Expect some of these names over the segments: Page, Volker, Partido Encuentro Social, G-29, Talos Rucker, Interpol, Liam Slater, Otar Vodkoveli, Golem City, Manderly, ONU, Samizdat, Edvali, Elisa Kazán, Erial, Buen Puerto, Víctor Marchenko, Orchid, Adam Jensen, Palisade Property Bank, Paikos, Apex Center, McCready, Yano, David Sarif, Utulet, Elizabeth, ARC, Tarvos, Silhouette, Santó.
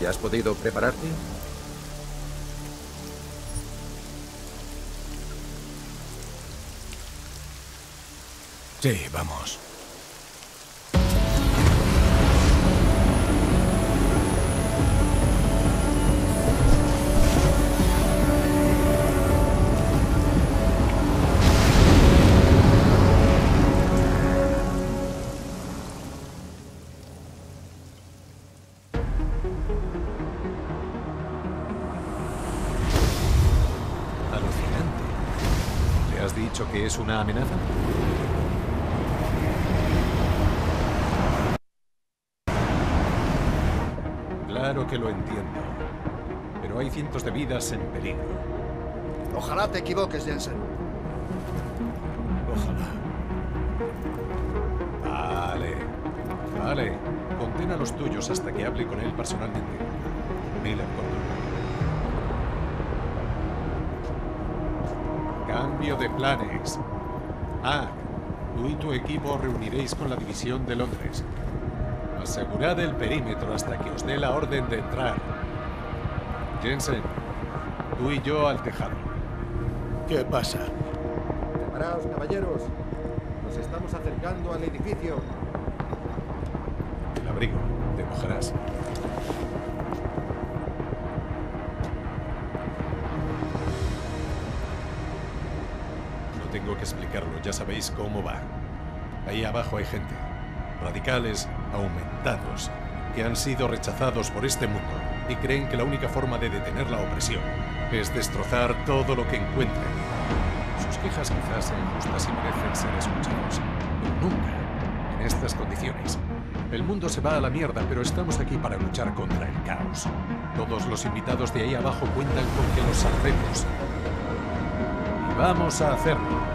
¿Ya has podido prepararte? Sí, vamos. Alucinante. ¿Le has dicho que es una amenaza? Claro que lo entiendo, pero hay cientos de vidas en peligro. Ojalá te equivoques, Jensen. Ojalá. Vale. Contén a los tuyos hasta que hable con él personalmente. Mil acuerdos. Cambio de planes. Tú y tu equipo os reuniréis con la división de Londres. Asegurad el perímetro hasta que os dé la orden de entrar. Jensen, tú y yo al tejado. ¿Qué pasa? Preparaos, caballeros. Nos estamos acercando al edificio. El abrigo, te mojarás. No tengo que explicarlo, ya sabéis cómo va. Ahí abajo hay gente. Radicales aumentados, que han sido rechazados por este mundo y creen que la única forma de detener la opresión es destrozar todo lo que encuentren. Sus quejas quizás sean justas y merecen ser escuchados, pero nunca en estas condiciones. El mundo se va a la mierda, pero estamos aquí para luchar contra el caos. Todos los invitados de ahí abajo cuentan con que los salvemos. Y vamos a hacerlo.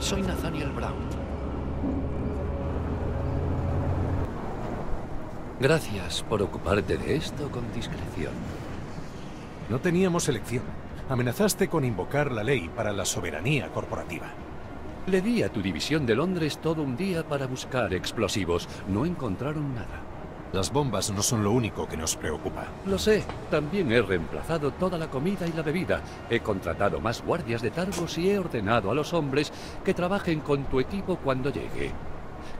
Soy Nathaniel Brown. Gracias por ocuparte de esto con discreción. No teníamos elección. Amenazaste con invocar la ley para la soberanía corporativa. Le di a tu división de Londres todo un día para buscar explosivos. No encontraron nada. Las bombas no son lo único que nos preocupa. Lo sé. También he reemplazado toda la comida y la bebida. He contratado más guardias de Tarvos y he ordenado a los hombres que trabajen con tu equipo cuando llegue.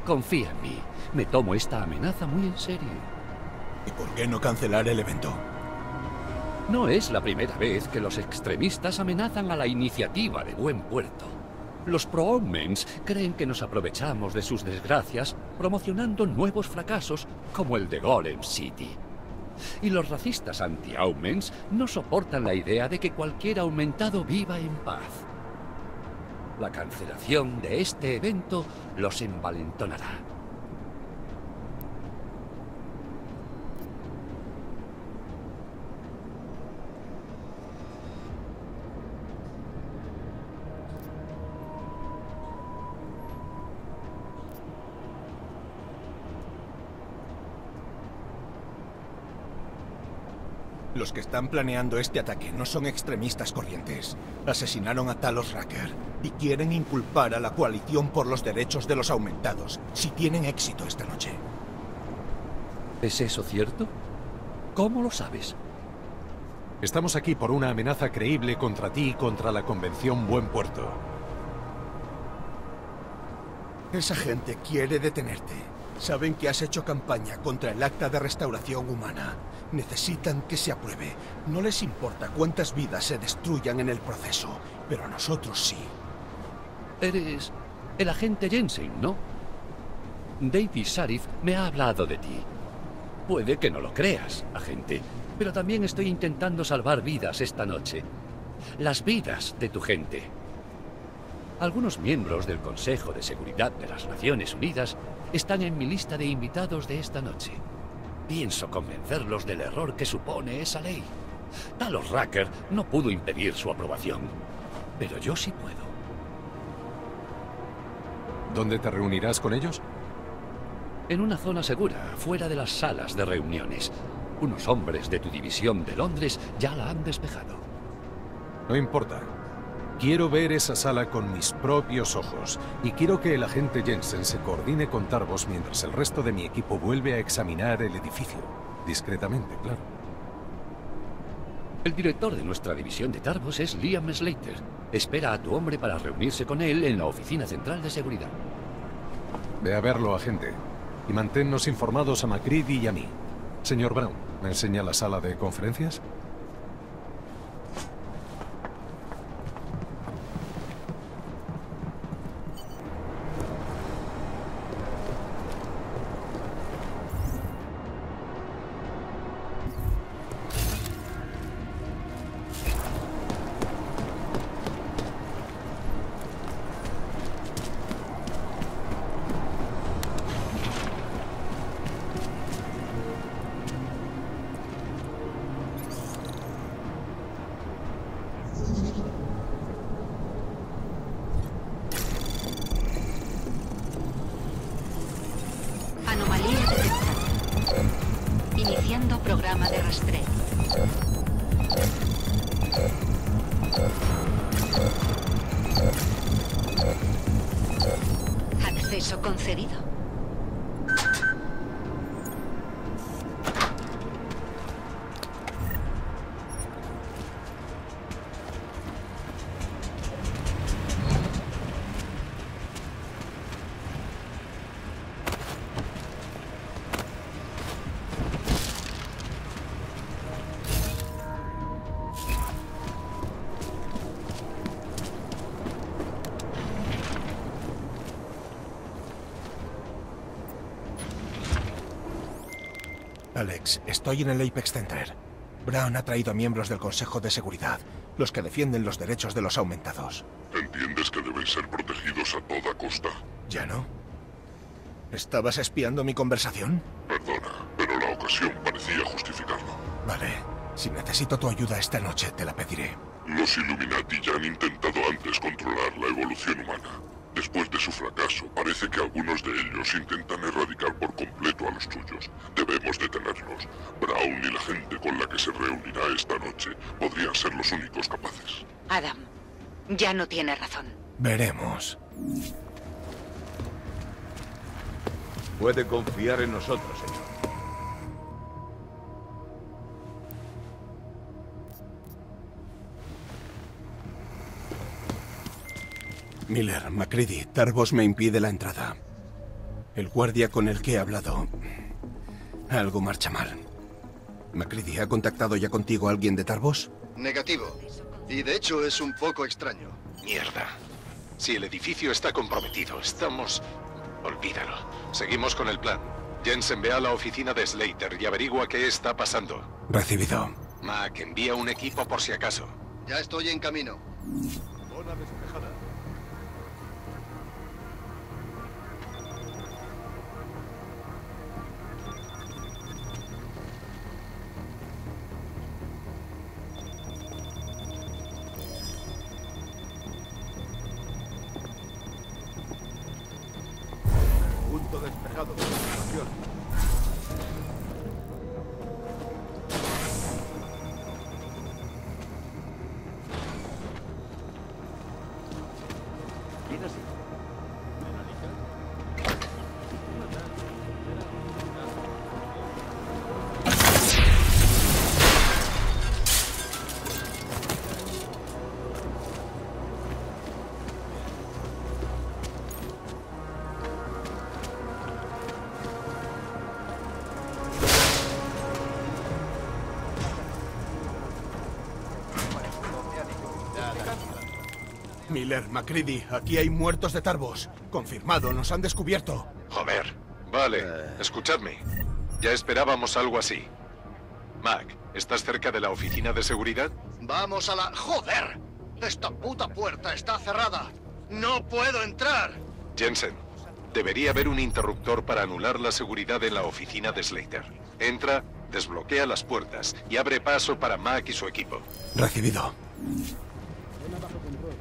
Confía en mí. Me tomo esta amenaza muy en serio. ¿Y por qué no cancelar el evento? No es la primera vez que los extremistas amenazan a la iniciativa de Buen Puerto. Los pro-homens creen que nos aprovechamos de sus desgracias promocionando nuevos fracasos como el de Golem City. Y los racistas anti-homens no soportan la idea de que cualquier aumentado viva en paz. La cancelación de este evento los envalentonará. Los que están planeando este ataque no son extremistas corrientes. Asesinaron a Talos Rucker y quieren inculpar a la coalición por los derechos de los aumentados, si tienen éxito esta noche. ¿Es eso cierto? ¿Cómo lo sabes? Estamos aquí por una amenaza creíble contra ti y contra la Convención Buen Puerto. Esa gente quiere detenerte. Saben que has hecho campaña contra el Acta de Restauración Humana. Necesitan que se apruebe. No les importa cuántas vidas se destruyan en el proceso, pero a nosotros sí. Eres el agente Jensen, ¿no? David Sarif me ha hablado de ti. Puede que no lo creas, agente, pero también estoy intentando salvar vidas esta noche. Las vidas de tu gente. Algunos miembros del Consejo de Seguridad de las Naciones Unidas están en mi lista de invitados de esta noche. Pienso convencerlos del error que supone esa ley. Talos Rucker no pudo impedir su aprobación, pero yo sí puedo. ¿Dónde te reunirás con ellos? En una zona segura, fuera de las salas de reuniones. Unos hombres de tu división de Londres ya la han despejado. No importa. Quiero ver esa sala con mis propios ojos, y quiero que el agente Jensen se coordine con Tarvos mientras el resto de mi equipo vuelve a examinar el edificio. Discretamente, claro. El director de nuestra división de Tarvos es Liam Slater. Espera a tu hombre para reunirse con él en la oficina central de seguridad. Ve a verlo, agente. Y manténnos informados a McCready y a mí. Señor Brown, ¿me enseña la sala de conferencias? Alex, estoy en el Apex Center. Brown ha traído a miembros del Consejo de Seguridad, los que defienden los derechos de los aumentados. ¿Entiendes que deben ser protegidos a toda costa? ¿Ya no? ¿Estabas espiando mi conversación? Perdona, pero la ocasión parecía justificarlo. Vale. Si necesito tu ayuda esta noche, te la pediré. Los Illuminati ya han intentado antes controlar la evolución humana. Después de su fracaso, parece que algunos de ellos intentan erradicar por completo a los tuyos. Debemos detenerlos. Brown y la gente con la que se reunirá esta noche podrían ser los únicos capaces. Adam, ya no tiene razón. Veremos. Puede confiar en nosotros, señor. Miller, McCready, Tarvos me impide la entrada. El guardia con el que he hablado... algo marcha mal. McCready, ¿ha contactado ya contigo a alguien de Tarvos? Negativo. Y de hecho es un poco extraño. Mierda. Si el edificio está comprometido, estamos... olvídalo. Seguimos con el plan. Jensen, ve a la oficina de Slater y averigua qué está pasando. Recibido. Mac, envía un equipo por si acaso. Ya estoy en camino. Zona despejada. Miller, McCready, aquí hay muertos de Tarvos. Confirmado, nos han descubierto. Joder. Vale, escuchadme. Ya esperábamos algo así. Mac, ¿estás cerca de la oficina de seguridad? Vamos a la... ¡Joder! Esta puta puerta está cerrada. ¡No puedo entrar! Jensen, debería haber un interruptor para anular la seguridad en la oficina de Slater. Entra, desbloquea las puertas y abre paso para Mac y su equipo. Recibido. Vamos a profundizar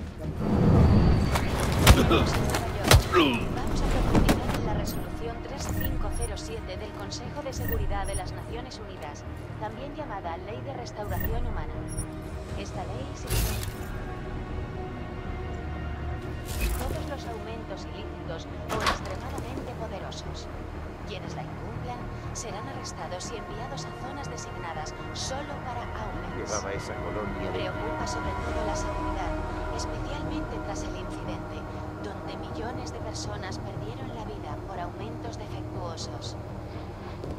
en la resolución 3507 del Consejo de Seguridad de las Naciones Unidas, también llamada Ley de Restauración Humana. Esta ley significa todos los aumentos ilícitos o extremadamente poderosos. Quienes la incumplan serán arrestados y enviados a zonas designadas solo para auments. Preocupa sobre todo la seguridad, especialmente tras el incidente, donde millones de personas perdieron la vida por aumentos defectuosos.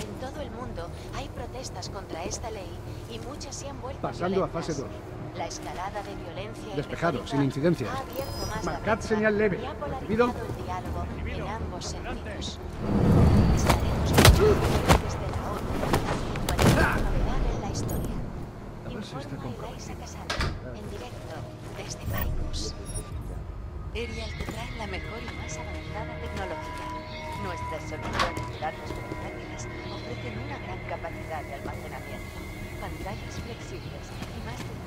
En todo el mundo hay protestas contra esta ley y muchas se han vuelto pasando violentas. A fase 2. La escalada de violencia despejado, sin incidencias. Marcad señal leve. Recibido. En ambos sentidos. Estaremos desde la ONU y cualquier novedad en la historia. Informa Elisa Kazán, en directo desde Paikos. Erial te trae la mejor y más avanzada tecnología. Nuestras soluciones de datos portátiles ofrecen una gran capacidad de almacenamiento, pantallas flexibles y más de...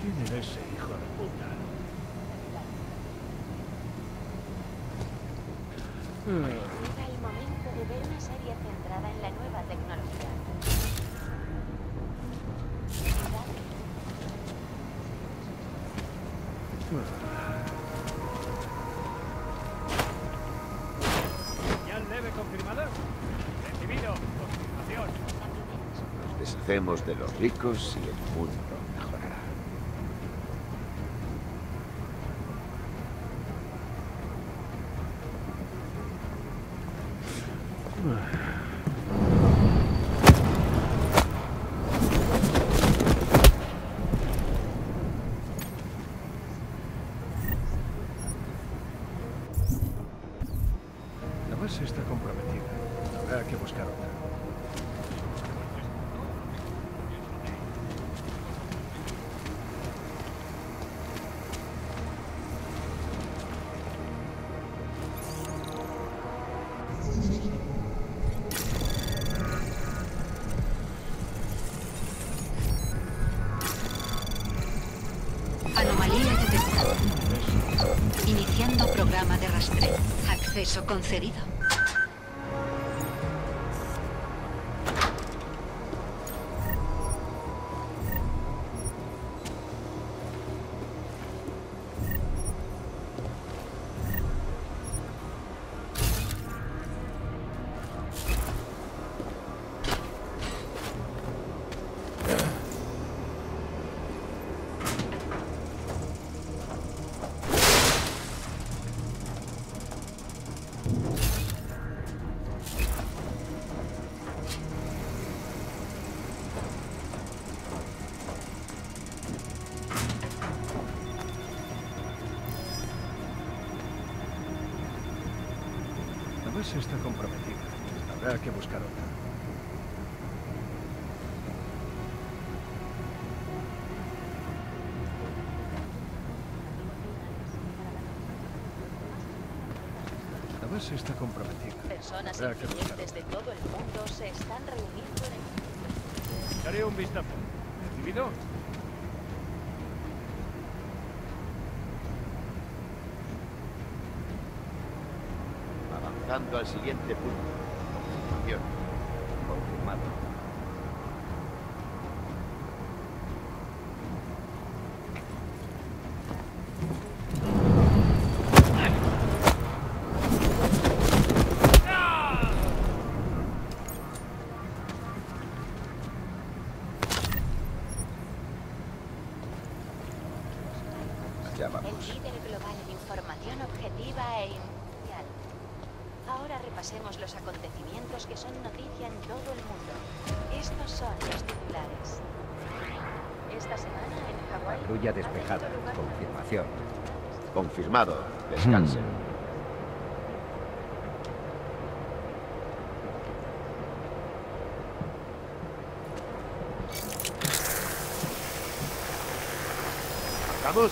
¿Quién era ese hijo de puta? Llega el momento de ver una serie centrada en la nueva tecnología. ¿Señal leve confirmada? Recibido. Confirmación. Nos deshacemos de los ricos y el mundo. Acceso concedido. Está comprometida. Habrá que buscar otra. La base está comprometida. Personas influyentes de todo el mundo se están reuniendo en el... Daré un vistazo. ¿Recibido? Dando al siguiente punto. Confirmación. Confirmado. Allá vamos. El líder global en información objetiva e... Ahora repasemos los acontecimientos que son noticia en todo el mundo. Estos son los titulares. Esta semana en Hawái... Patrulla despejada. Confirmación. Confirmado. Descansen. ¿Vamos?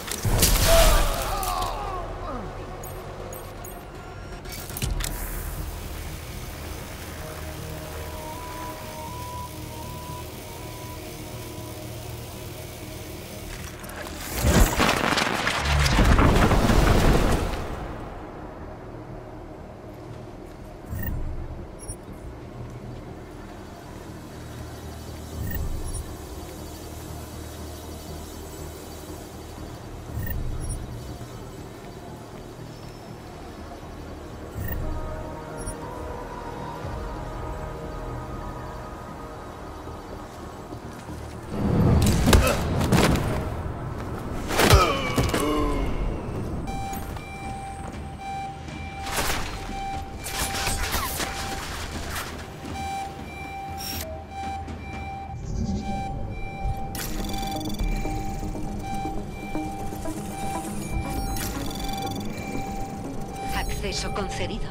Acceso concedido.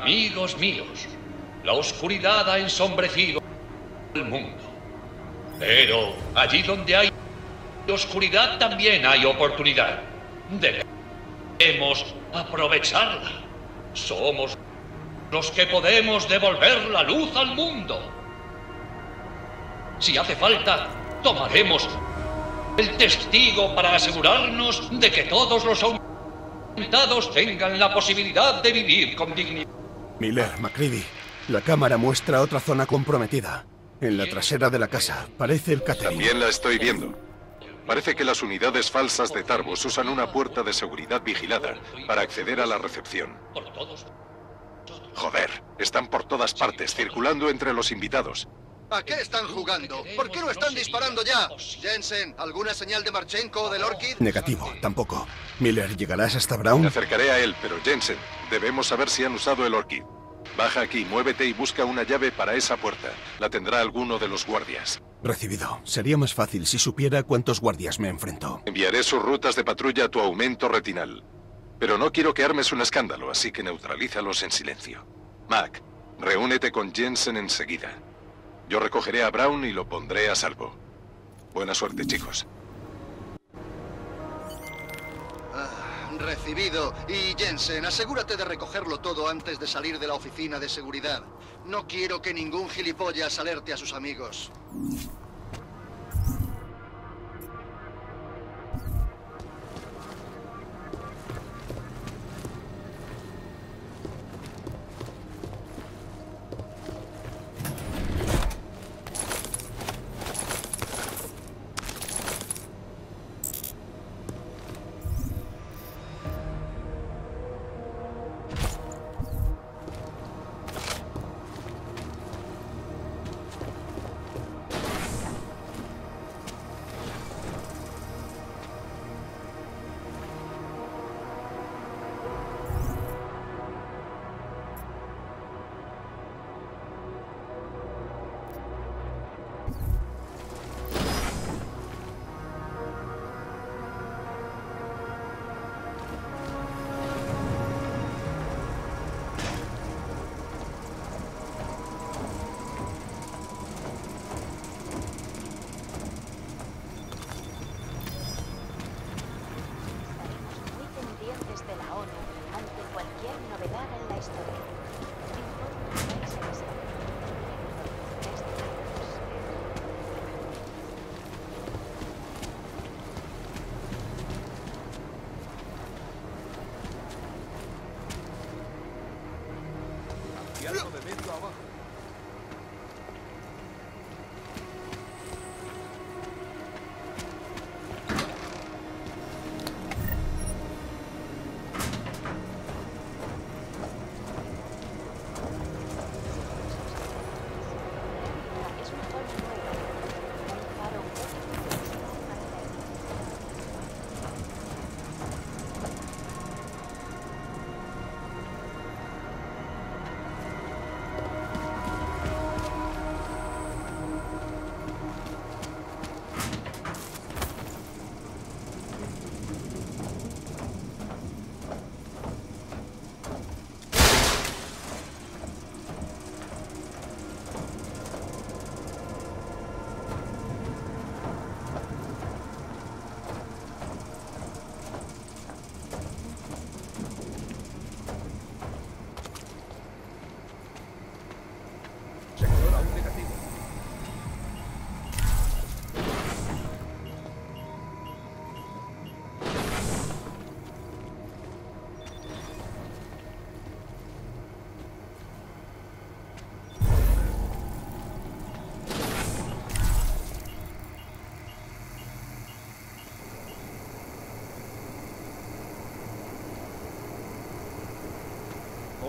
Amigos míos, la oscuridad ha ensombrecido el mundo. Pero allí donde hay oscuridad también hay oportunidad. Debemos aprovecharla. Somos los que podemos devolver la luz al mundo. Si hace falta, tomaremos el testigo para asegurarnos de que todos los aumentados tengan la posibilidad de vivir con dignidad. Miller, MacReady, la cámara muestra otra zona comprometida. En la trasera de la casa, parece el catering. También la estoy viendo. Parece que las unidades falsas de Tarvos usan una puerta de seguridad vigilada para acceder a la recepción. Joder, están por todas partes, circulando entre los invitados. ¿A qué están jugando? ¿Por qué no están disparando ya? Jensen, ¿alguna señal de Marchenko o del Orchid? Negativo, tampoco. Miller, ¿llegarás hasta Brown? Me acercaré a él, pero Jensen, debemos saber si han usado el Orchid. Baja aquí, muévete y busca una llave para esa puerta. La tendrá alguno de los guardias. Recibido. Sería más fácil si supiera cuántos guardias me enfrento. Enviaré sus rutas de patrulla a tu aumento retinal. Pero no quiero que armes un escándalo, así que neutralízalos en silencio. Mac, reúnete con Jensen enseguida. Yo recogeré a Brown y lo pondré a salvo. Buena suerte, chicos. Recibido. Y Jensen, asegúrate de recogerlo todo antes de salir de la oficina de seguridad. No quiero que ningún gilipollas alerte a sus amigos. cargo de medio abajo.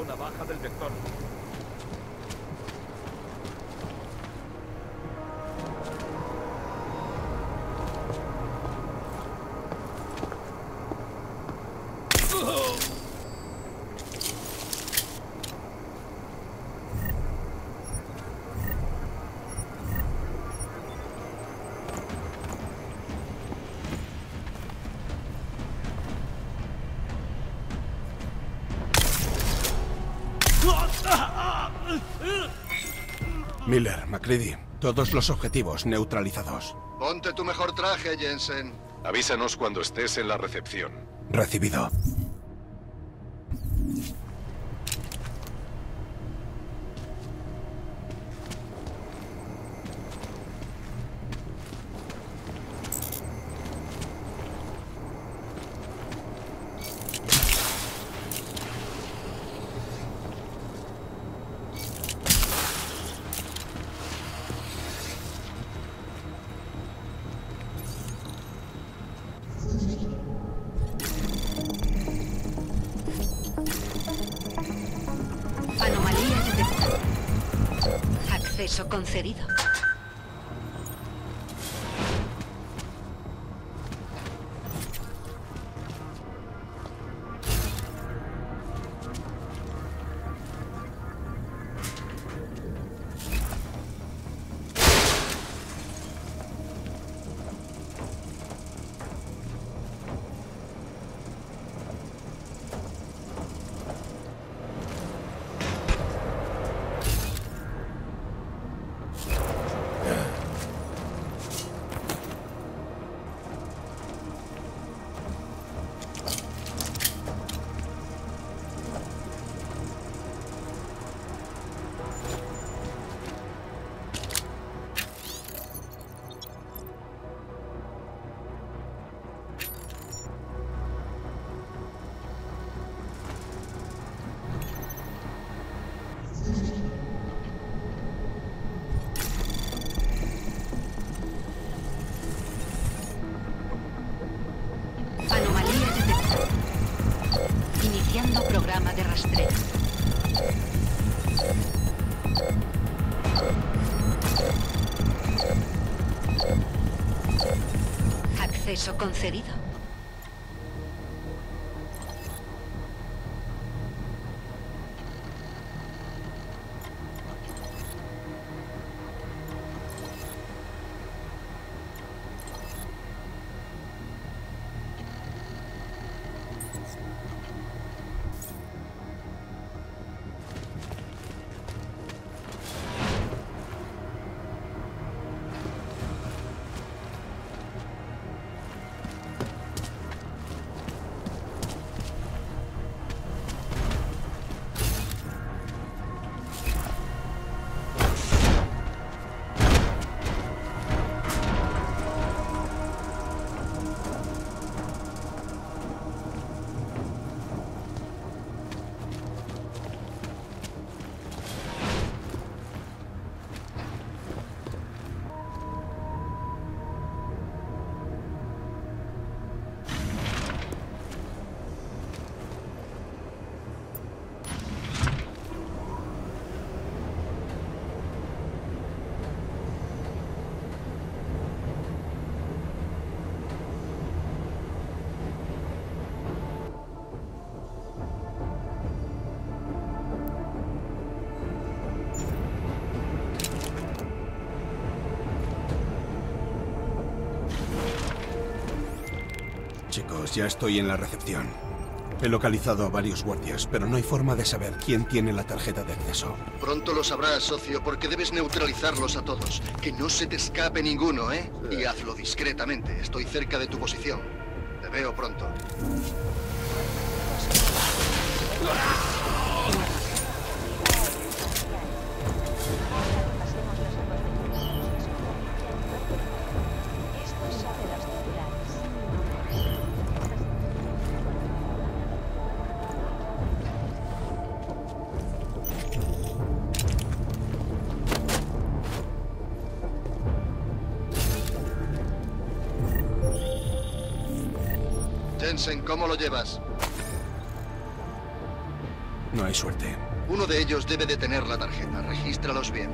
La baja del vector. Miller, McCready, todos los objetivos neutralizados. Ponte tu mejor traje, Jensen. Avísanos cuando estés en la recepción. Recibido. Concedido. Acceso concedido. Pues ya estoy en la recepción. He localizado a varios guardias, pero no hay forma de saber quién tiene la tarjeta de acceso. Pronto lo sabrás, socio, porque debes neutralizarlos a todos. Que no se te escape ninguno, ¿eh? Y hazlo discretamente. Estoy cerca de tu posición. Te veo pronto. ¿Cómo lo llevas? No hay suerte. Uno de ellos debe de tener la tarjeta. Regístralos bien.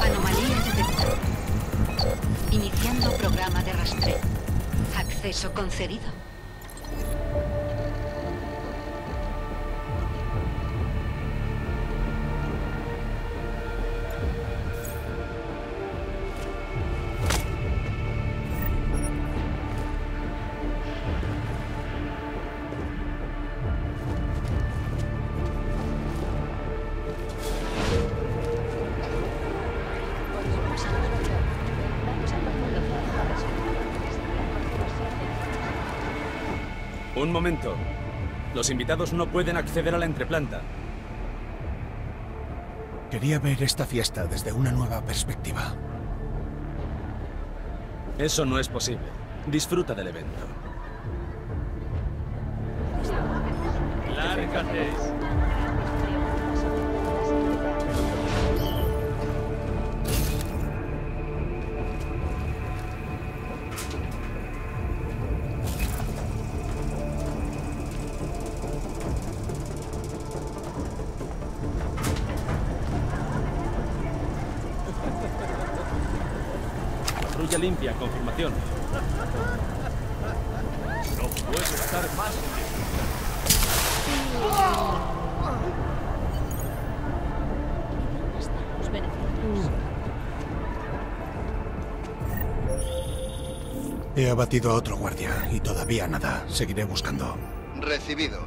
Anomalía detectada. Iniciando programa de rastreo. Acceso concedido. Un momento. Los invitados no pueden acceder a la entreplanta. Quería ver esta fiesta desde una nueva perspectiva. Eso no es posible. Disfruta del evento. ¡Lárgate! Limpia, confirmación. No puedo estar más en... He abatido a otro guardia y todavía nada. Seguiré buscando. Recibido.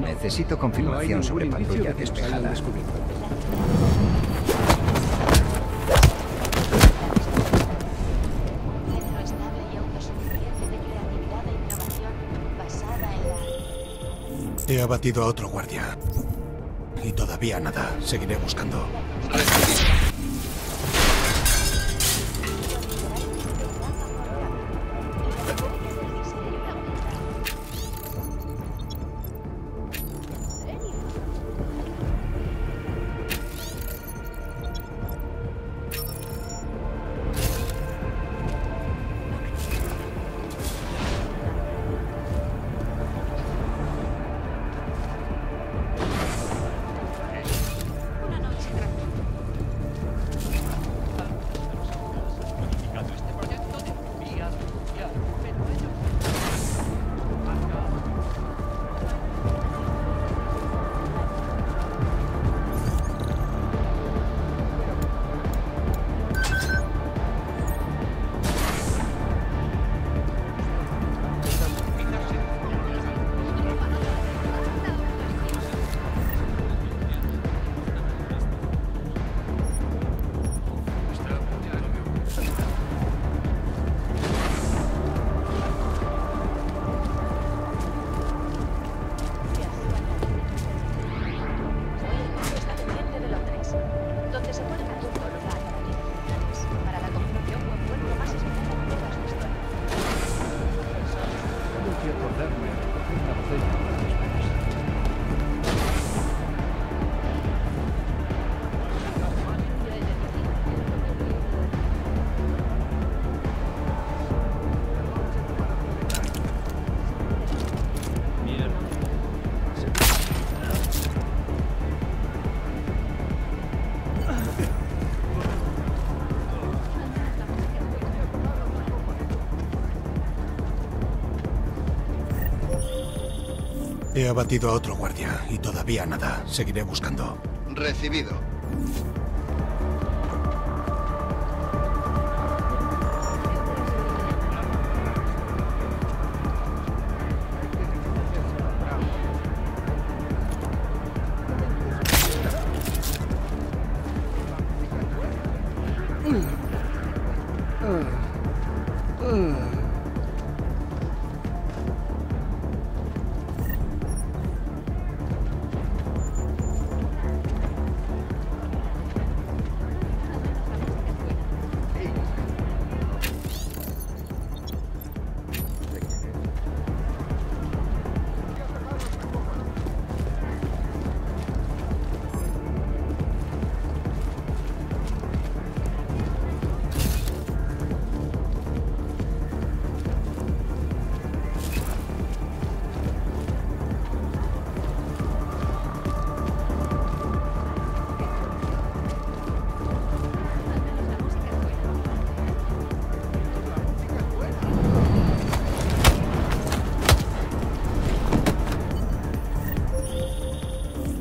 Necesito confirmación sobre patrulla despejada. He abatido a otro guardia. Y todavía nada. Seguiré buscando. He abatido a otro guardia y todavía nada. Seguiré buscando. Recibido.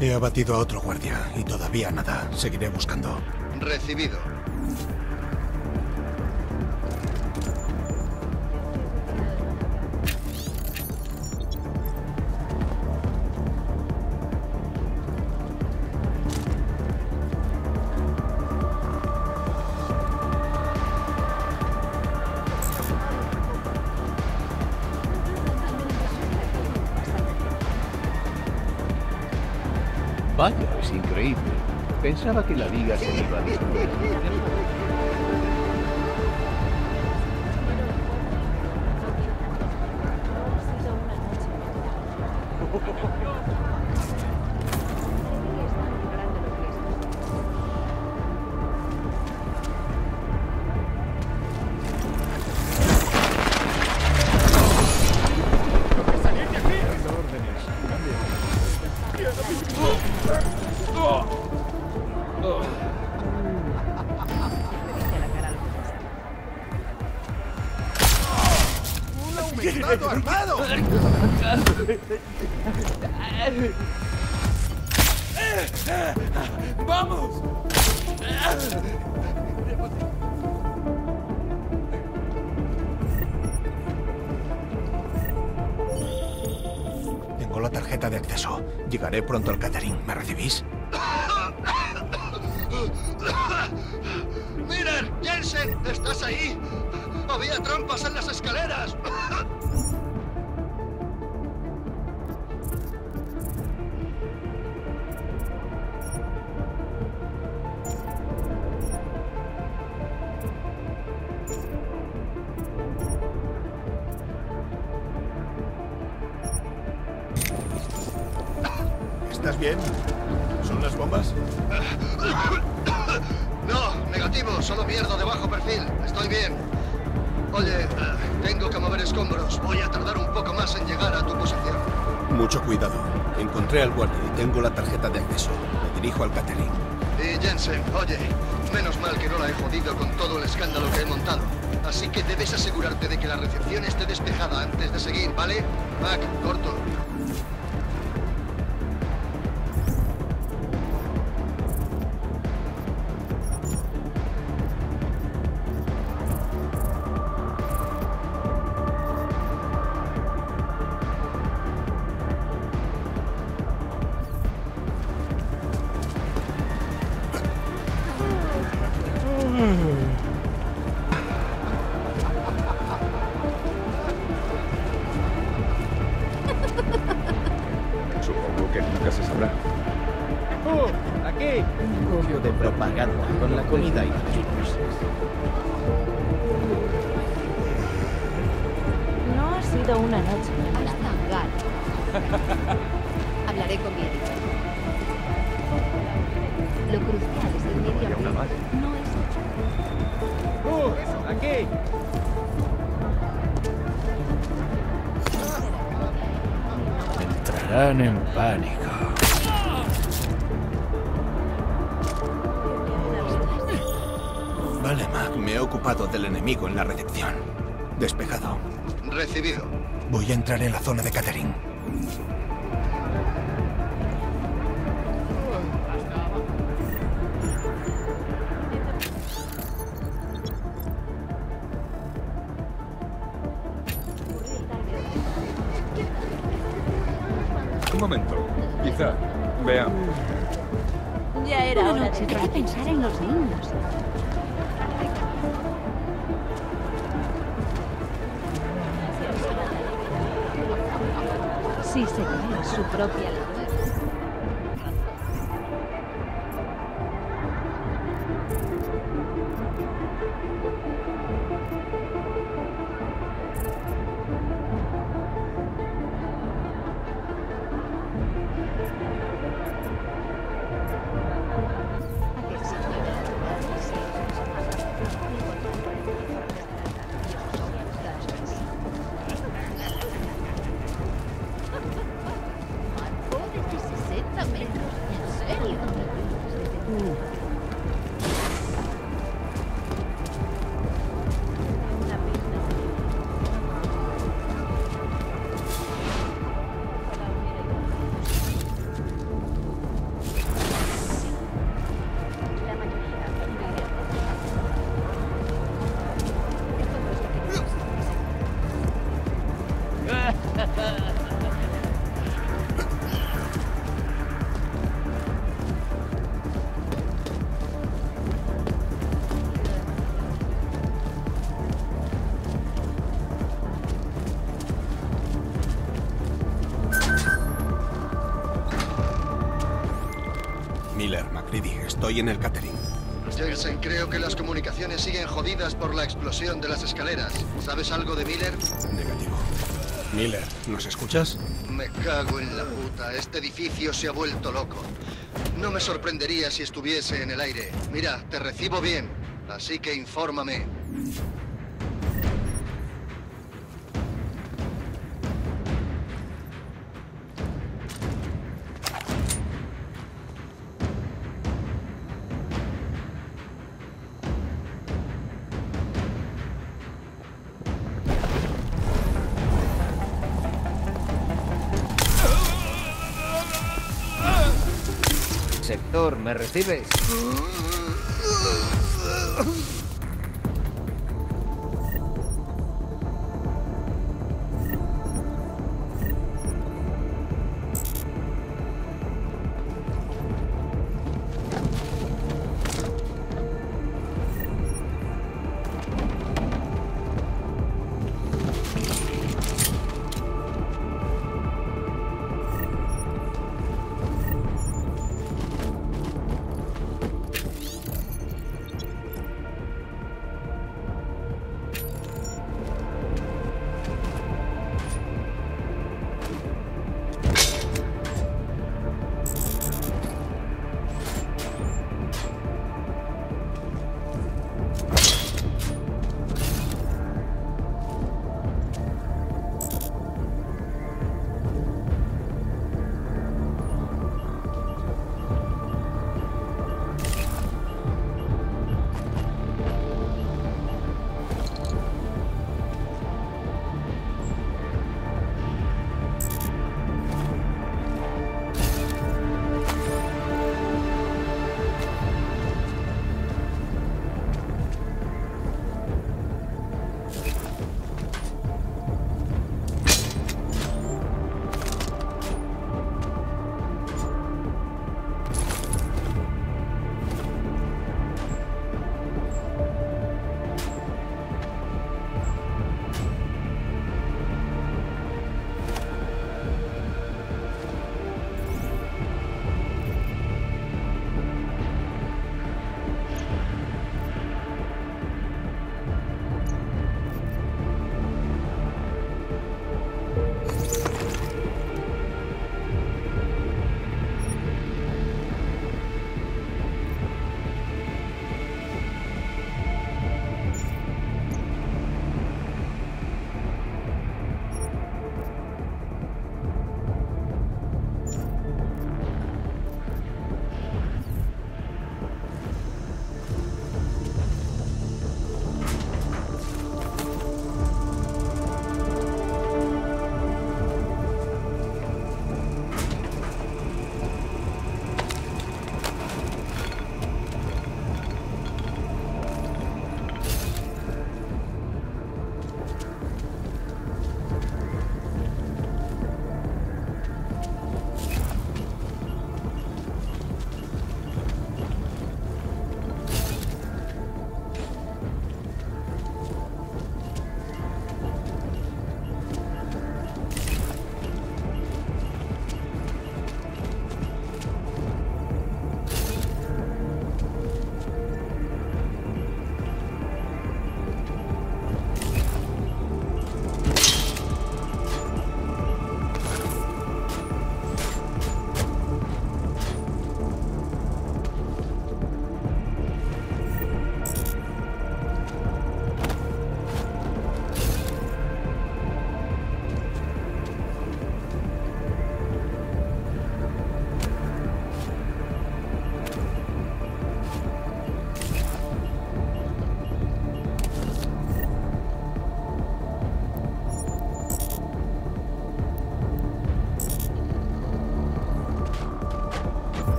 He abatido a otro guardia y todavía nada. Seguiré buscando. Recibido. Pensaba que la liga se iba a destruir. Llegaré pronto al catering. ¿Me recibís? ¡Miren! ¡Jensen! ¿Estás ahí? ¡Había trampas en las escaleras! ¿Bien? ¿Son las bombas? No, negativo. Solo mierda de bajo perfil. Estoy bien. Oye, tengo que mover escombros. Voy a tardar un poco más en llegar a tu posición. Mucho cuidado. Encontré al guardia y tengo la tarjeta de acceso. Me dirijo al catering. Y Jensen, oye, menos mal que no la he jodido con todo el escándalo que he montado. Así que debes asegurarte de que la recepción esté despejada antes de seguir, ¿vale? Mac, corto. En la recepción. Despejado. Recibido. Voy a entrar en la zona de catering. Un momento. Quizá. Veamos. Ya era una noche para pensar en los niños. Sí, se crea su propia luz. Estoy en el catering. Jensen, creo que las comunicaciones siguen jodidas por la explosión de las escaleras. ¿Sabes algo de Miller? Negativo. Miller, ¿nos escuchas? Me cago en la puta. Este edificio se ha vuelto loco. No me sorprendería si estuviese en el aire. Mira, te recibo bien, así que infórmame. ¿Me recibes?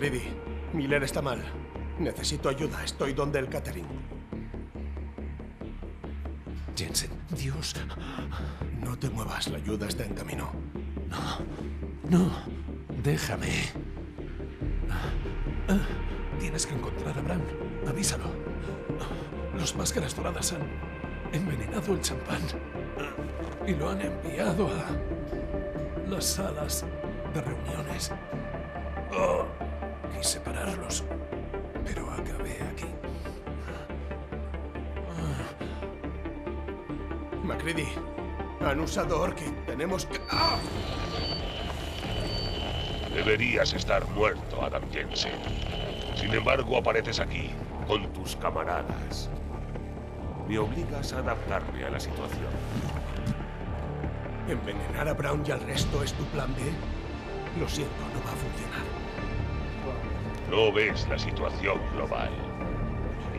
escribí. Miller está mal. Necesito ayuda. Estoy donde el catering. Jensen, Dios. No te muevas. La ayuda está en camino. No. No. Déjame. Tienes que encontrar a Bran. Avísalo. Los máscaras doradas han envenenado el champán. Y lo han enviado a las salas de reuniones. Oh, quise pararlos, pero acabé aquí. MacReady, han usado Orchid. Tenemos que... ¡Ah! Deberías estar muerto, Adam Jensen. Sin embargo, apareces aquí, con tus camaradas. Me obligas a adaptarme a la situación. ¿Envenenar a Brown y al resto es tu plan B? Lo siento, no va a funcionar. No ves la situación global.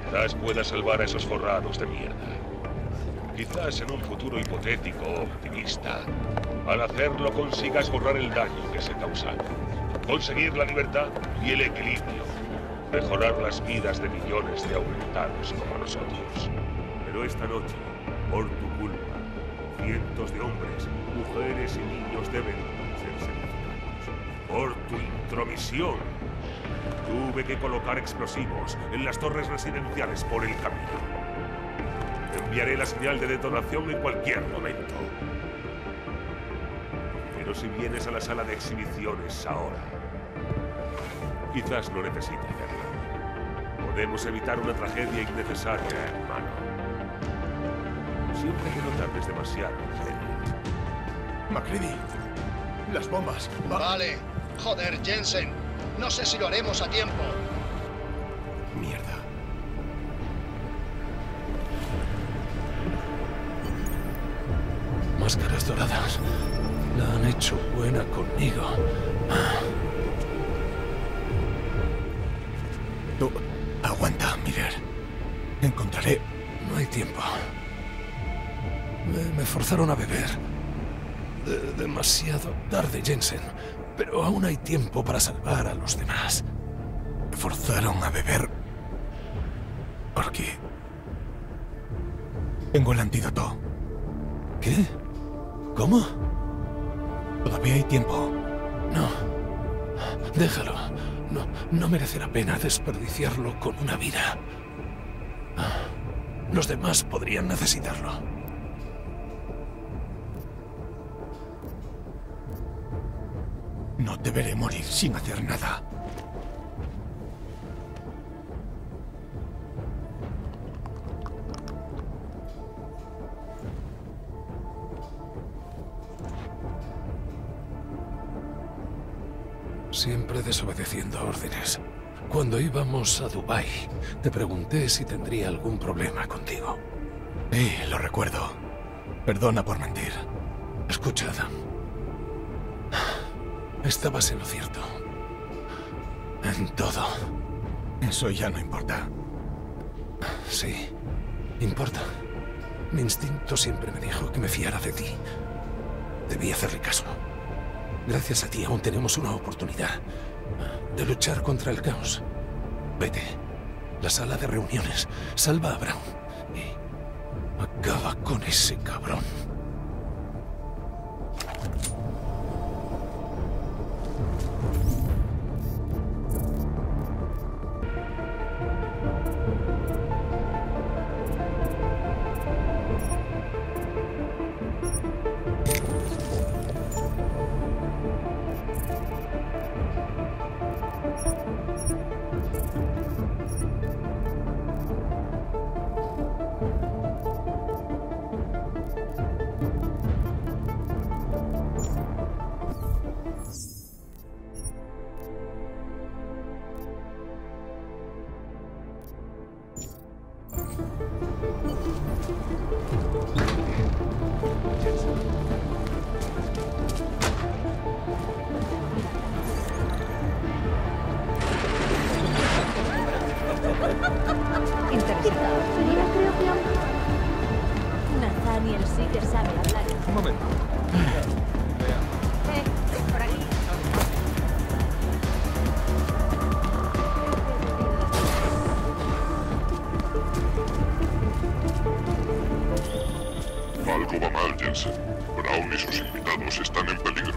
Quizás pueda salvar a esos forrados de mierda. Quizás en un futuro hipotético o optimista, al hacerlo consigas borrar el daño que se causaron, conseguir la libertad y el equilibrio, mejorar las vidas de millones de aumentados como nosotros. Pero esta noche, por tu culpa, cientos de hombres, mujeres y niños deben ser sacrificados. Por tu intromisión, tuve que colocar explosivos en las torres residenciales por el camino. Enviaré la señal de detonación en cualquier momento. Pero si vienes a la sala de exhibiciones ahora, quizás no necesite hacerlo. Podemos evitar una tragedia innecesaria, hermano. Siempre que no tardes demasiado, Jenny. MacReady, las bombas. Vale. Joder, Jensen. No sé si lo haremos a tiempo. Mierda. Máscaras doradas. La han hecho buena conmigo. Tú, aguanta, Miller. Encontraré... No hay tiempo. Me forzaron a beber. Demasiado tarde, Jensen. Pero aún hay tiempo para salvar a los demás. Me forzaron a beber... Porque... Tengo el antídoto. ¿Qué? ¿Cómo? Todavía hay tiempo. No. Déjalo. No merece la pena desperdiciarlo con una vida. Los demás podrían necesitarlo. No te veré morir sin hacer nada. Siempre desobedeciendo órdenes. Cuando íbamos a Dubái, te pregunté si tendría algún problema contigo. Sí, lo recuerdo. Perdona por mentir. Escucha, Adam. Estabas en lo cierto. En todo. Eso ya no importa. Sí, importa. Mi instinto siempre me dijo que me fiara de ti. Debí hacerle caso. Gracias a ti aún tenemos una oportunidad de luchar contra el caos. Vete. La sala de reuniones. Salva a Brown. Y acaba con ese cabrón. Algo va mal, Jensen. Brown y sus invitados están en peligro.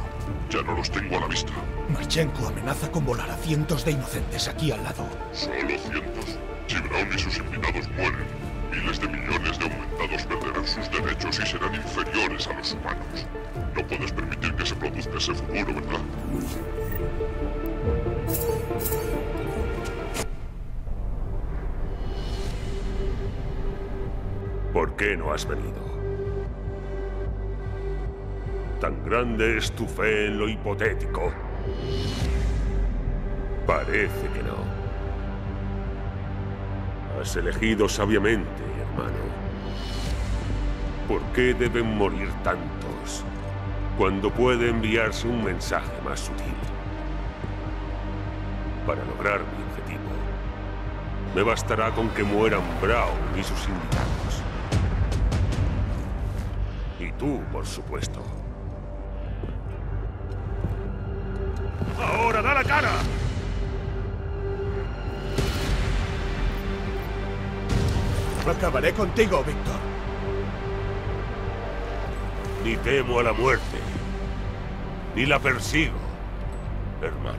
Ya no los tengo a la vista. Marchenko amenaza con volar a cientos de inocentes aquí al lado. ¿Solo cientos? Si Brown y sus invitados mueren, miles de millones de aumentados perderán sus derechos y serán inferiores a los humanos. No puedes permitir que se produzca ese futuro, ¿verdad? ¿Por qué no has venido? Tan grande es tu fe en lo hipotético. Parece que no. Has elegido sabiamente, hermano. ¿Por qué deben morir tantos cuando puede enviarse un mensaje más sutil? Para lograr mi objetivo, me bastará con que mueran Brown y sus invitados. Y tú, por supuesto. ¡Ahora da la cara! Acabaré contigo, Víctor. Ni temo a la muerte, ni la persigo, hermano.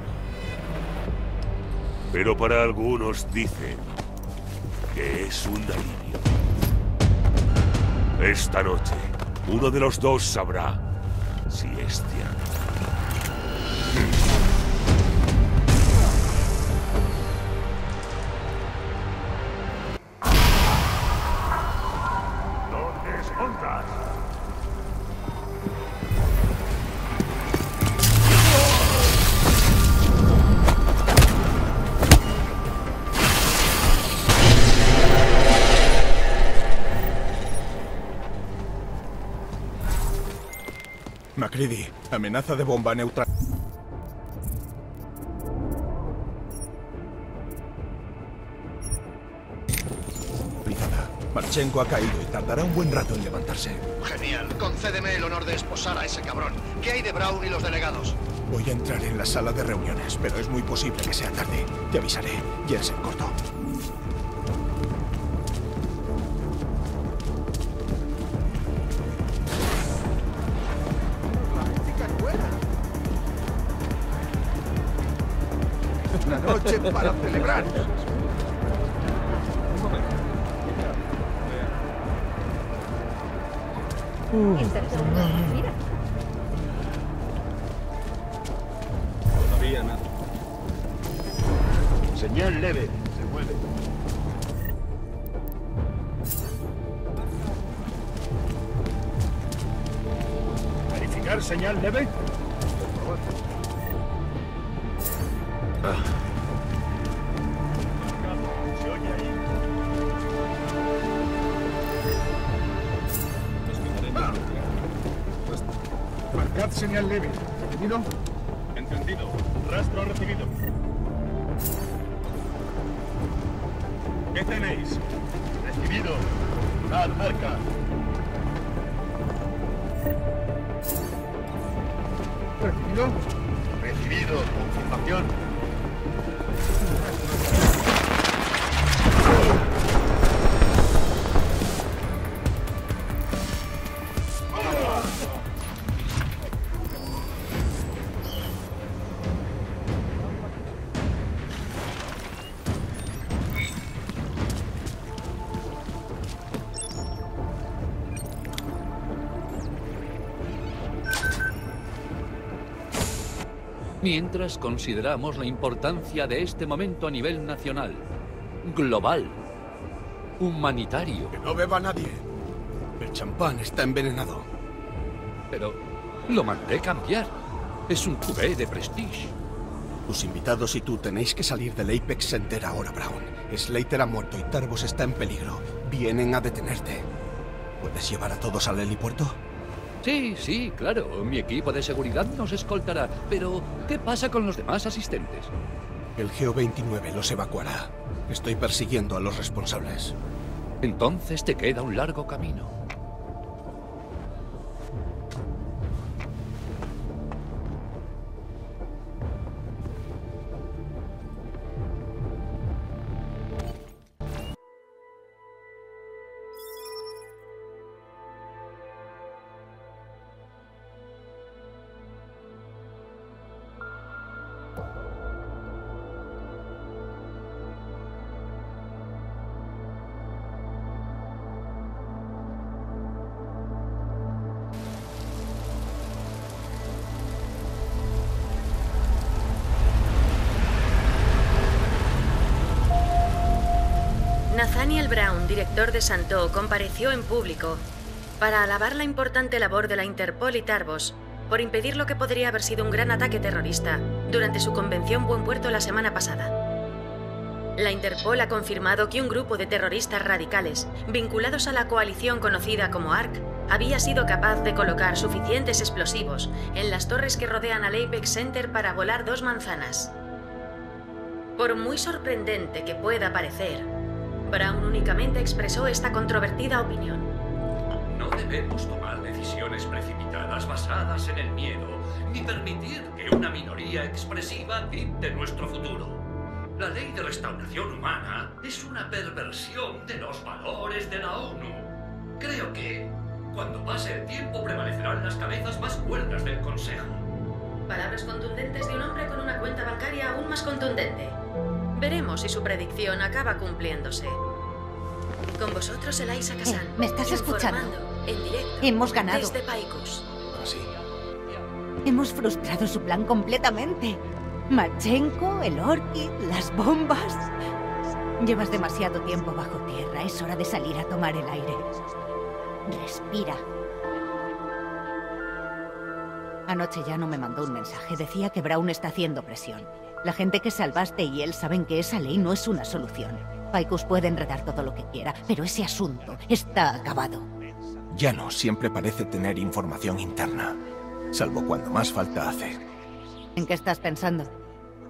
Pero para algunos dicen que es un alivio. Esta noche, uno de los dos sabrá si es cierto. Macridi, amenaza de bomba neutral. Pizada, Marchenko ha caído y tardará un buen rato en levantarse. Genial, concédeme el honor de esposar a ese cabrón. ¿Qué hay de Brown y los delegados? Voy a entrar en la sala de reuniones, pero es muy posible que sea tarde. Te avisaré, Jensen cortó. Para celebrar. Mira. Todavía nada. Señal leve. Se mueve. Verificar señal leve. Señal leve. ¿Entendido? Entendido. Rastro recibido. ¿Qué tenéis? Recibido. Al marca. ¿Recibido? Recibido. Confirmación. Mientras consideramos la importancia de este momento a nivel nacional, global, humanitario. Que no beba nadie. El champán está envenenado. Pero lo mandé cambiar. Es un cubé de prestige. Tus invitados y tú tenéis que salir del Apex Center ahora, Brown. Slater ha muerto y Tarvos está en peligro. Vienen a detenerte. ¿Puedes llevar a todos al helipuerto? Sí, claro. Mi equipo de seguridad nos escoltará. Pero, ¿qué pasa con los demás asistentes? El G-29 los evacuará. Estoy persiguiendo a los responsables. Entonces te queda un largo camino. Nathaniel Brown, director de Santó, compareció en público para alabar la importante labor de la Interpol y Tarvos por impedir lo que podría haber sido un gran ataque terrorista durante su convención Buen Puerto la semana pasada. La Interpol ha confirmado que un grupo de terroristas radicales, vinculados a la coalición conocida como ARC, había sido capaz de colocar suficientes explosivos en las torres que rodean al Apex Center para volar 2 manzanas. Por muy sorprendente que pueda parecer, Brown únicamente expresó esta controvertida opinión. No debemos tomar decisiones precipitadas basadas en el miedo, ni permitir que una minoría expresiva dicte nuestro futuro. La ley de restauración humana es una perversión de los valores de la ONU. Creo que, cuando pase el tiempo, prevalecerán las cabezas más cuerdas del Consejo. Palabras contundentes de un hombre con una cuenta bancaria aún más contundente. Veremos si su predicción acaba cumpliéndose. Con vosotros, Elisa Kazán. ¿Me estás escuchando? En directo. Hemos ganado. Desde Paikos. Así. Hemos frustrado su plan completamente. Marchenko, el Orchid, las bombas... Llevas demasiado tiempo bajo tierra, es hora de salir a tomar el aire. Respira. Anoche Yano me mandó un mensaje, decía que Brown está haciendo presión. La gente que salvaste y él saben que esa ley no es una solución. Paikos puede enredar todo lo que quiera, pero ese asunto está acabado. Yano siempre parece tener información interna, salvo cuando más falta hace. ¿En qué estás pensando?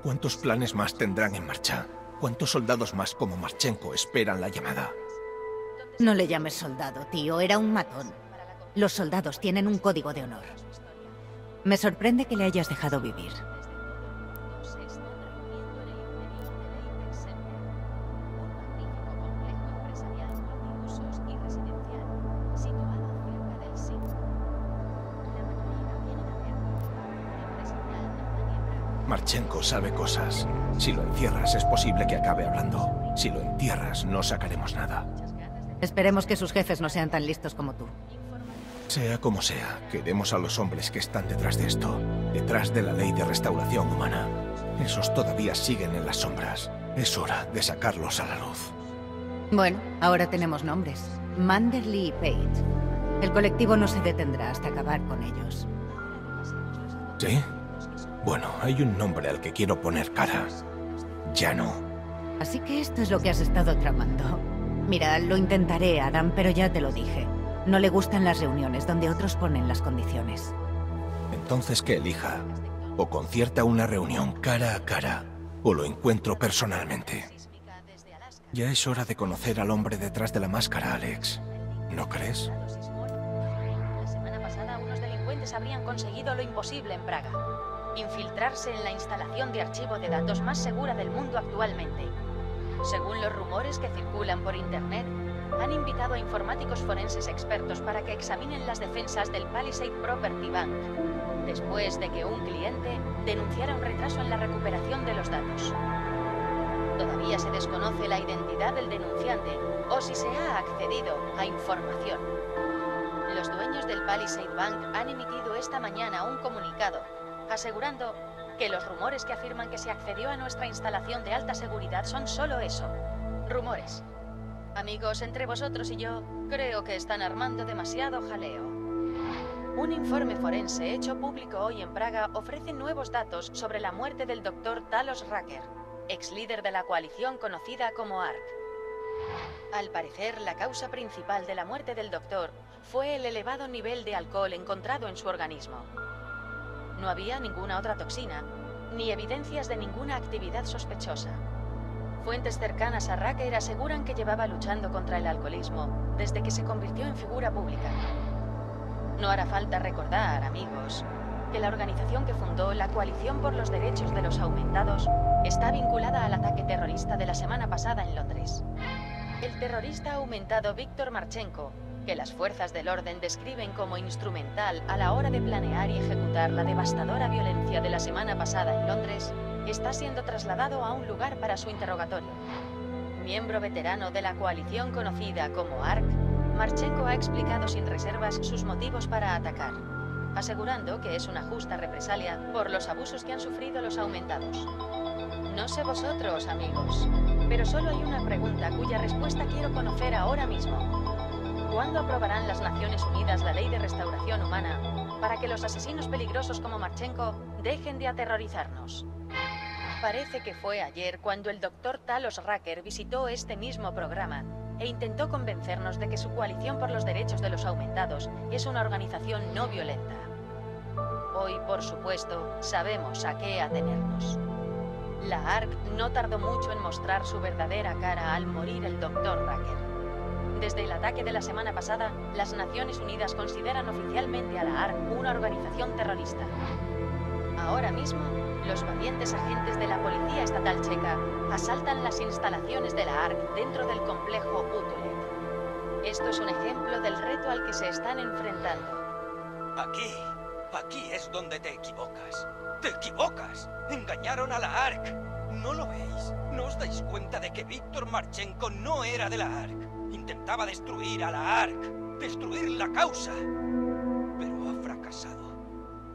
¿Cuántos planes más tendrán en marcha? ¿Cuántos soldados más como Marchenko esperan la llamada? No le llames soldado, tío. Era un matón. Los soldados tienen un código de honor. Me sorprende que le hayas dejado vivir. Marchenko sabe cosas. Si lo encierras, es posible que acabe hablando. Si lo entierras, no sacaremos nada. Esperemos que sus jefes no sean tan listos como tú. Sea como sea, queremos a los hombres que están detrás de esto, detrás de la ley de restauración humana. Esos todavía siguen en las sombras. Es hora de sacarlos a la luz. Bueno, ahora tenemos nombres. Manderly y Page. El colectivo no se detendrá hasta acabar con ellos. ¿Sí? Bueno, hay un nombre al que quiero poner cara. Yano. Así que esto es lo que has estado tramando. Mira, lo intentaré, Adam, pero ya te lo dije. No le gustan las reuniones donde otros ponen las condiciones. Entonces que elija. O concierta una reunión cara a cara, o lo encuentro personalmente. Ya es hora de conocer al hombre detrás de la máscara, Alex. ¿No crees? La semana pasada unos delincuentes habrían conseguido lo imposible en Praga. Infiltrarse en la instalación de archivo de datos más segura del mundo actualmente. Según los rumores que circulan por internet, han invitado a informáticos forenses expertos para que examinen las defensas del Palisade Property Bank, después de que un cliente denunciara un retraso en la recuperación de los datos. Todavía se desconoce la identidad del denunciante o si se ha accedido a información. Los dueños del Palisade Bank han emitido esta mañana un comunicado asegurando que los rumores que afirman que se accedió a nuestra instalación de alta seguridad son solo eso, rumores. Amigos, entre vosotros y yo, creo que están armando demasiado jaleo. Un informe forense hecho público hoy en Praga ofrece nuevos datos sobre la muerte del doctor Talos Rucker, ex líder de la coalición conocida como ARC. Al parecer, la causa principal de la muerte del doctor fue el elevado nivel de alcohol encontrado en su organismo. No había ninguna otra toxina, ni evidencias de ninguna actividad sospechosa. Fuentes cercanas a Rucker aseguran que llevaba luchando contra el alcoholismo desde que se convirtió en figura pública. No hará falta recordar, amigos, que la organización que fundó la Coalición por los Derechos de los Aumentados está vinculada al ataque terrorista de la semana pasada en Londres. El terrorista aumentado Víctor Marchenko, que las fuerzas del orden describen como instrumental a la hora de planear y ejecutar la devastadora violencia de la semana pasada en Londres, está siendo trasladado a un lugar para su interrogatorio. Miembro veterano de la coalición conocida como ARC, Marchenko ha explicado sin reservas sus motivos para atacar, asegurando que es una justa represalia por los abusos que han sufrido los aumentados. No sé vosotros, amigos, Pero solo hay una pregunta cuya respuesta quiero conocer ahora mismo. ¿Cuándo aprobarán las Naciones Unidas la ley de restauración humana para que los asesinos peligrosos como Marchenko dejen de aterrorizarnos? Parece que fue ayer cuando el doctor Talos Rucker visitó este mismo programa e intentó convencernos de que su coalición por los derechos de los aumentados es una organización no violenta. Hoy, por supuesto, sabemos a qué atenernos. La ARC no tardó mucho en mostrar su verdadera cara al morir el Dr. Rucker. Desde el ataque de la semana pasada, las Naciones Unidas consideran oficialmente a la ARC una organización terrorista. Ahora mismo, los valientes agentes de la Policía Estatal Checa asaltan las instalaciones de la ARC dentro del complejo Utulet. Esto es un ejemplo del reto al que se están enfrentando. Aquí es donde te equivocas. ¡Te equivocas! ¡Engañaron a la ARC! ¿No lo veis? ¿No os dais cuenta de que Víctor Marchenko no era de la ARC? Intentaba destruir a la ARC, destruir la causa. Pero ha fracasado.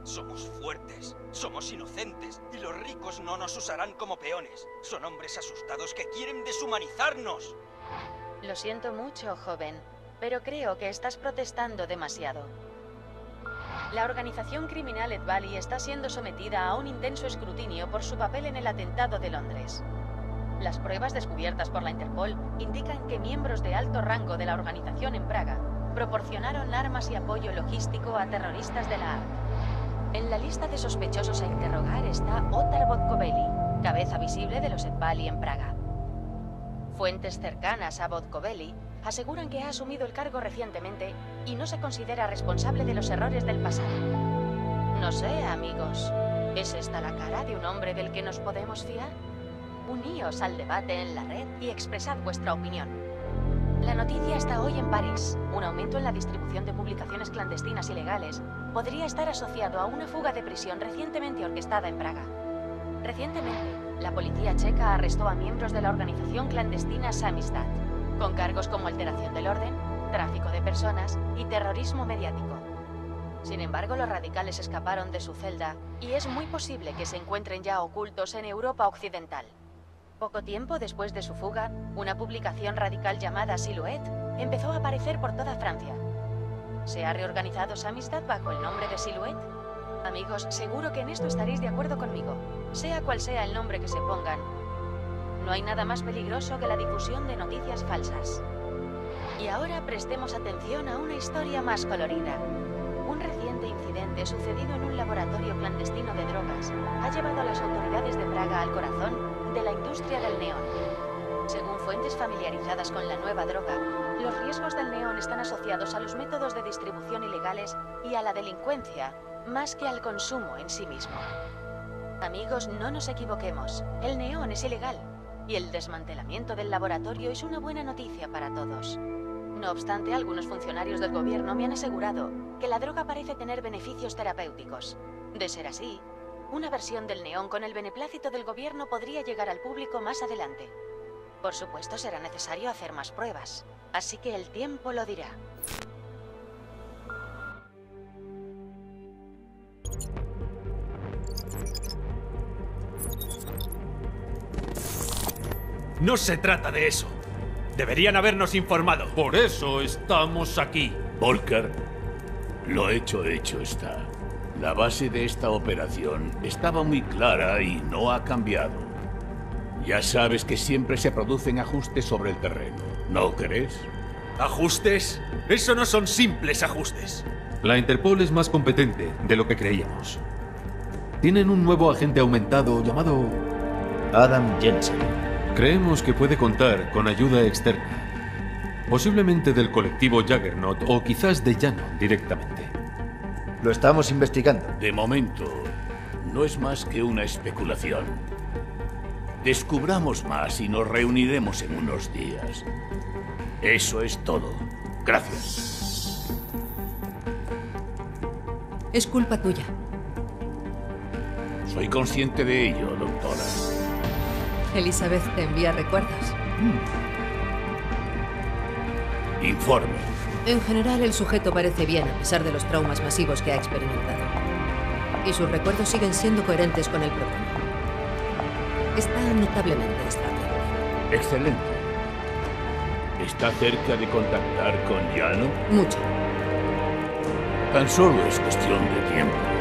Somos fuertes, somos inocentes, y los ricos no nos usarán como peones. Son hombres asustados que quieren deshumanizarnos. Lo siento mucho, joven, pero creo que estás protestando demasiado. La organización criminal Edvali está siendo sometida a un intenso escrutinio por su papel en el atentado de Londres. Las pruebas descubiertas por la Interpol indican que miembros de alto rango de la organización en Praga proporcionaron armas y apoyo logístico a terroristas de la ARC. En la lista de sospechosos a interrogar está Otar Vodkoveli, cabeza visible de los Edvali en Praga. Fuentes cercanas a Vodkoveli aseguran que ha asumido el cargo recientemente y no se considera responsable de los errores del pasado. No sé, amigos, ¿es esta la cara de un hombre del que nos podemos fiar? Uníos al debate en la red y expresad vuestra opinión. La noticia está hoy en París. Un aumento en la distribución de publicaciones clandestinas ilegales podría estar asociado a una fuga de prisión recientemente orquestada en Praga. Recientemente, la policía checa arrestó a miembros de la organización clandestina Samizdat, con cargos como alteración del orden, tráfico de personas y terrorismo mediático. Sin embargo, los radicales escaparon de su celda y es muy posible que se encuentren ya ocultos en Europa Occidental. Poco tiempo después de su fuga, una publicación radical llamada Silhouette empezó a aparecer por toda Francia. ¿Se ha reorganizado Samizdat bajo el nombre de Silhouette? Amigos, seguro que en esto estaréis de acuerdo conmigo, sea cual sea el nombre que se pongan. No hay nada más peligroso que la difusión de noticias falsas. Y ahora prestemos atención a una historia más colorida. Un reciente incidente sucedido en un laboratorio clandestino de drogas ha llevado a las autoridades de Praga al corazón de la industria del neón. Según fuentes familiarizadas con la nueva droga, los riesgos del neón están asociados a los métodos de distribución ilegales y a la delincuencia, más que al consumo en sí mismo. Amigos, no nos equivoquemos, el neón es ilegal. Y el desmantelamiento del laboratorio es una buena noticia para todos. No obstante, algunos funcionarios del gobierno me han asegurado que la droga parece tener beneficios terapéuticos. De ser así, una versión del neón con el beneplácito del gobierno podría llegar al público más adelante. Por supuesto, será necesario hacer más pruebas, así que el tiempo lo dirá. No se trata de eso. Deberían habernos informado. Por eso estamos aquí. Volker, lo hecho está. La base de esta operación estaba muy clara y no ha cambiado. Ya sabes que siempre se producen ajustes sobre el terreno, ¿no crees? ¿Ajustes? Eso no son simples ajustes. La Interpol es más competente de lo que creíamos. Tienen un nuevo agente aumentado llamado Adam Jensen. Creemos que puede contar con ayuda externa, posiblemente del colectivo Juggernaut o quizás de Yano directamente. Lo estamos investigando. De momento, no es más que una especulación. Descubramos más y nos reuniremos en unos días. Eso es todo. Gracias. Es culpa tuya. Soy consciente de ello, doctora. Elizabeth te envía recuerdos. Informe. En general, el sujeto parece bien a pesar de los traumas masivos que ha experimentado. Y sus recuerdos siguen siendo coherentes con el programa. Está notablemente estable. Excelente. ¿Está cerca de contactar con Yano? Mucho. Tan solo es cuestión de tiempo.